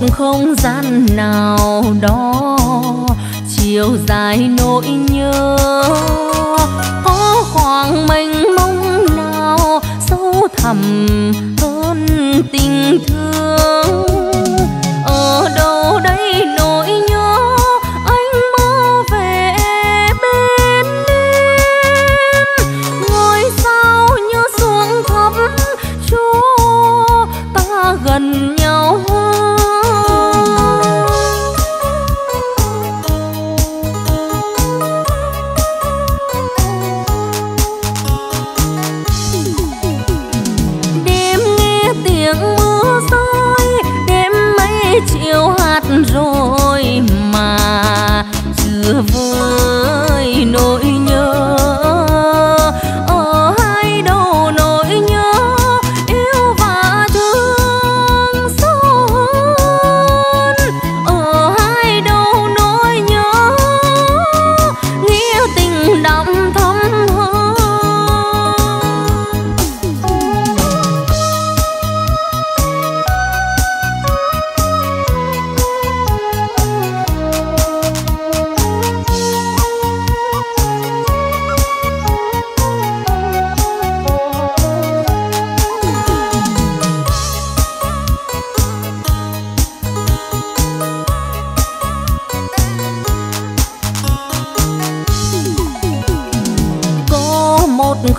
một không gian nào đó chiều dài nỗi nhớ có khoảng mênh mông nào sâu thẳm hơn tình thương ở đâu đây nỗi nhớ anh mơ về bên em ngôi sao như xuống thắm chúa ta gần nhau hơn. Rồi mà chưa vơi nỗi nhớ ở hai đầu nỗi nhớ yêu và thương sâu hơn ở hai đầu nỗi nhớ nghĩa tình đậm thắm hơn.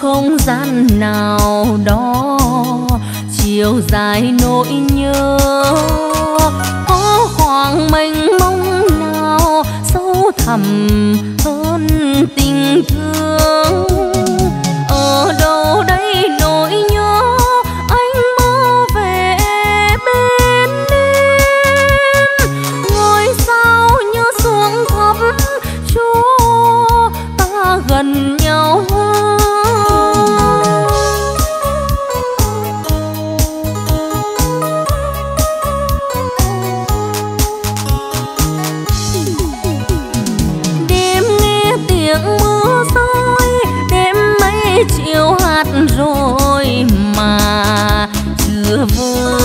Không gian nào đó chiều dài nỗi nhớ có khoảng mênh mông nào sâu thẳm hơn tình thương ở đâu đây nỗi nhớ anh mơ về bên em ngôi sao như xuống thắm chúa ta gần nhau hơn. Rồi mà chưa vui